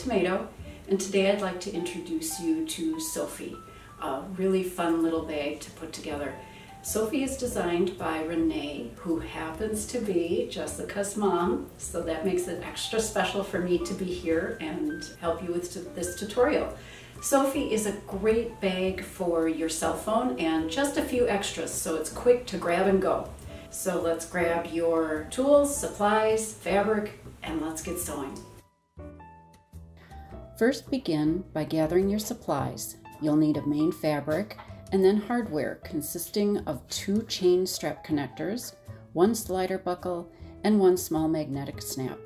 Tomato, and today I'd like to introduce you to Sophie, a really fun little bag to put together. Sophie is designed by Renee, who happens to be Jessica's mom, so that makes it extra special for me to be here and help you with this tutorial. Sophie is a great bag for your cell phone and just a few extras, so it's quick to grab and go. So let's grab your tools, supplies, fabric, and let's get sewing. First, begin by gathering your supplies. You'll need a main fabric and then hardware consisting of 2 chain strap connectors, 1 slider buckle, and 1 small magnetic snap.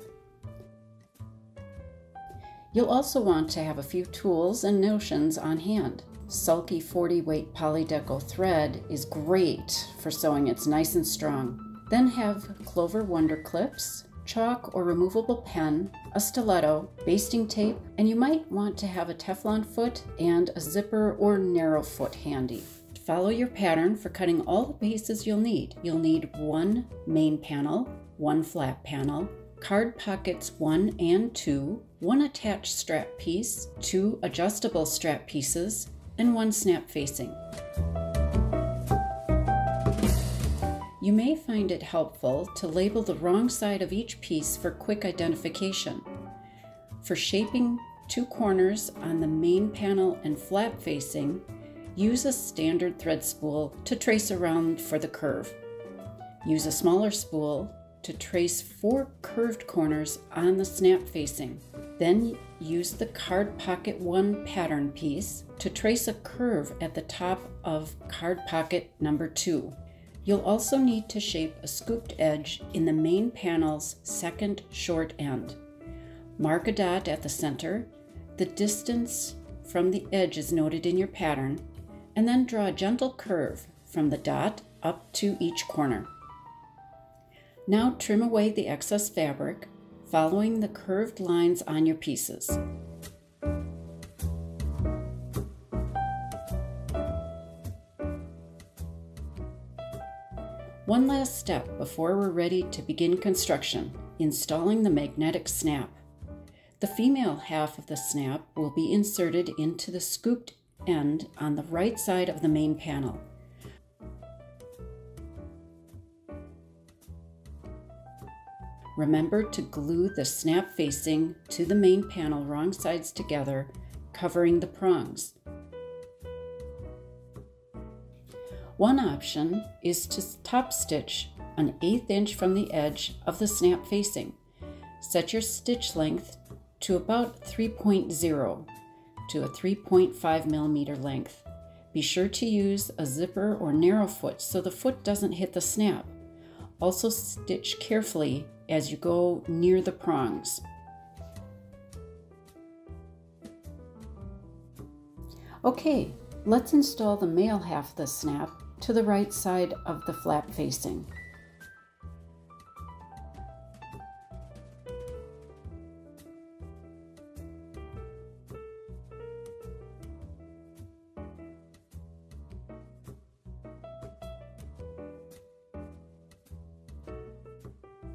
You'll also want to have a few tools and notions on hand. Sulky 40 weight polydeco thread is great for sewing, it's nice and strong. Then have Clover Wonder Clips, chalk or removable pen, a stiletto, basting tape, and you might want to have a Teflon foot and a zipper or narrow foot handy. Follow your pattern for cutting all the pieces you'll need. You'll need 1 main panel, 1 flap panel, card pockets 1 and 2, 1 attached strap piece, 2 adjustable strap pieces, and 1 snap facing. You may find it helpful to label the wrong side of each piece for quick identification. For shaping 2 corners on the main panel and flap facing, use a standard thread spool to trace around for the curve. Use a smaller spool to trace 4 curved corners on the snap facing. Then use the card pocket 1 pattern piece to trace a curve at the top of card pocket number 2. You'll also need to shape a scooped edge in the main panel's 2nd short end. Mark a dot at the center. The distance from the edge is noted in your pattern, and then draw a gentle curve from the dot up to each corner. Now trim away the excess fabric, following the curved lines on your pieces. One last step before we're ready to begin construction, installing the magnetic snap. The female half of the snap will be inserted into the scooped end on the right side of the main panel. Remember to glue the snap facing to the main panel wrong sides together, covering the prongs. One option is to top stitch an 1/8 inch from the edge of the snap facing. Set your stitch length to about 3.0 to a 3.5 millimeter length. Be sure to use a zipper or narrow foot so the foot doesn't hit the snap. Also stitch carefully as you go near the prongs. Okay, let's install the male half of the snap to the right side of the flap facing.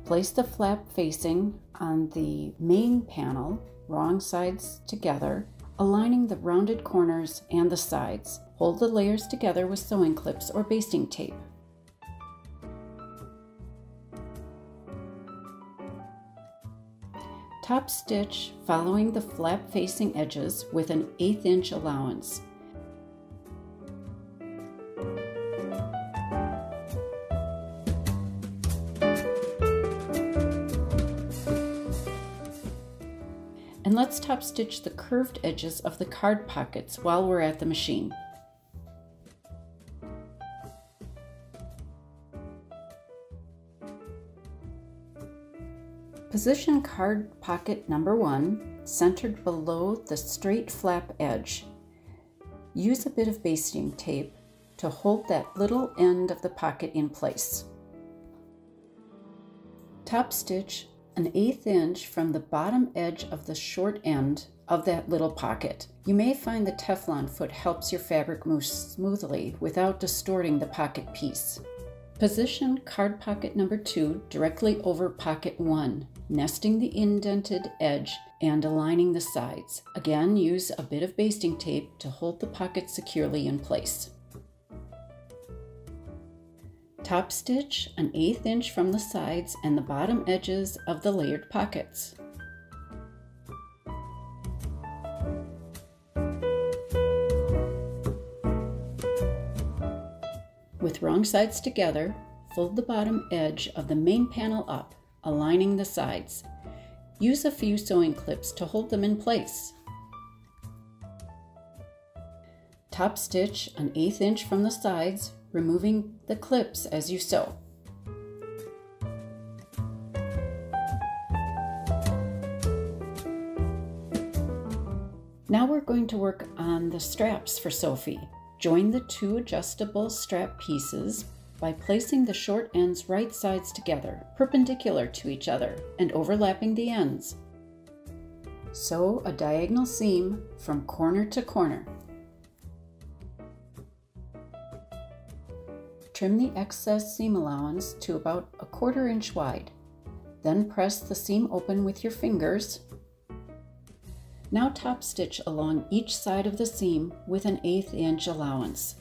Place the flap facing on the main panel, wrong sides together, aligning the rounded corners and the sides. Hold the layers together with sewing clips or basting tape. Top stitch following the flap facing edges with an 1/8 inch allowance. And let's top stitch the curved edges of the card pockets while we're at the machine. Position card pocket number 1 centered below the straight flap edge. Use a bit of basting tape to hold that little end of the pocket in place. Top stitch an 1/8 inch from the bottom edge of the short end of that little pocket. You may find the Teflon foot helps your fabric move smoothly without distorting the pocket piece. Position card pocket number 2 directly over pocket 1, nesting the indented edge and aligning the sides. Again, use a bit of basting tape to hold the pocket securely in place. Top stitch 1/8 inch from the sides and the bottom edges of the layered pockets. With wrong sides together, fold the bottom edge of the main panel up, aligning the sides. Use a few sewing clips to hold them in place. Top stitch 1/8 inch from the sides, removing the clips as you sew. Now we're going to work on the straps for Sophie. Join the 2 adjustable strap pieces by placing the short ends right sides together, perpendicular to each other, and overlapping the ends. Sew a diagonal seam from corner to corner. Trim the excess seam allowance to about 1/4 inch wide. Then press the seam open with your fingers. Now top stitch along each side of the seam with an 1/8 inch allowance.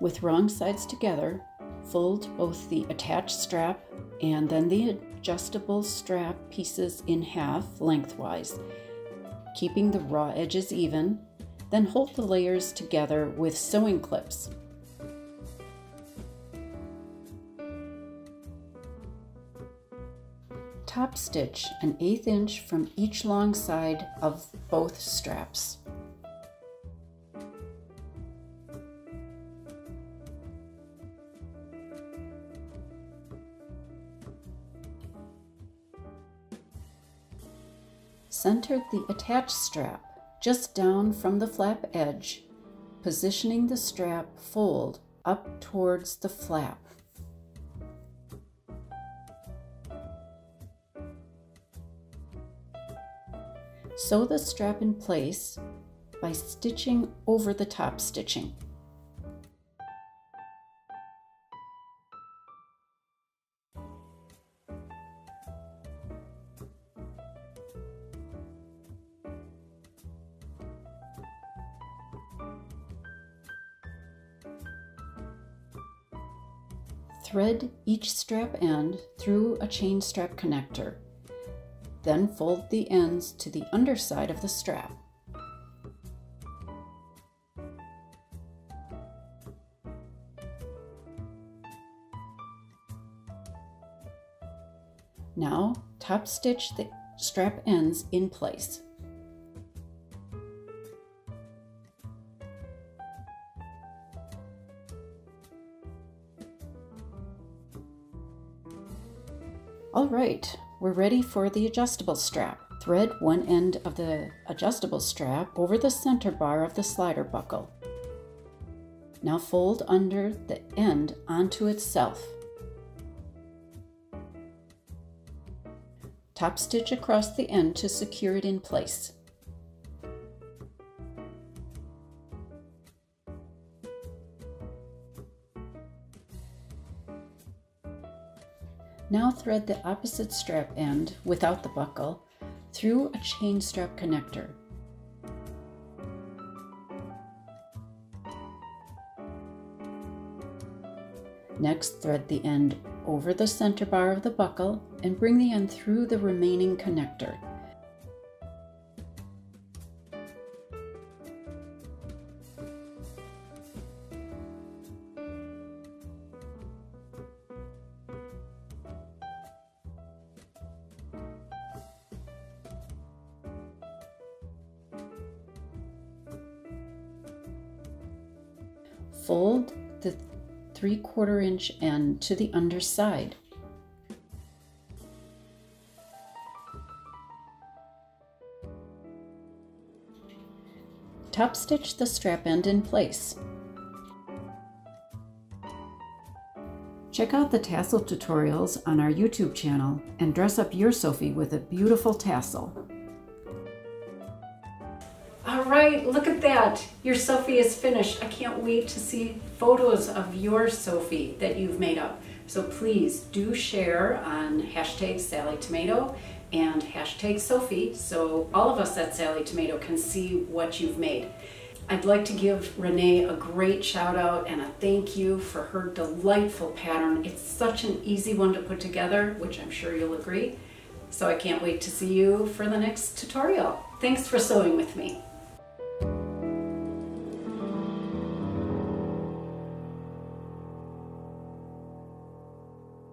With wrong sides together, fold both the attached strap and then the adjustable strap pieces in half lengthwise, keeping the raw edges even, then hold the layers together with sewing clips. Top stitch 1/8 inch from each long side of both straps. Center the attached strap just down from the flap edge, positioning the strap fold up towards the flap. Sew the strap in place by stitching over the top stitching. Thread each strap end through a chain strap connector. Then fold the ends to the underside of the strap. Now, top stitch the strap ends in place. All right. We're ready for the adjustable strap. Thread one end of the adjustable strap over the center bar of the slider buckle. Now fold under the end onto itself. Top stitch across the end to secure it in place. Now thread the opposite strap end, without the buckle, through a chain strap connector. Next, thread the end over the center bar of the buckle and bring the end through the remaining connector. Fold the 3/4 inch end to the underside. Top stitch the strap end in place. Check out the tassel tutorials on our YouTube channel and dress up your Sophie with a beautiful tassel. All right, look at that. Your Sophie is finished. I can't wait to see photos of your Sophie that you've made up. So please do share on hashtag Sallie Tomato and hashtag Sophie so all of us at Sallie Tomato can see what you've made. I'd like to give Renee a great shout out and a thank you for her delightful pattern. It's such an easy one to put together, which I'm sure you'll agree. So I can't wait to see you for the next tutorial. Thanks for sewing with me.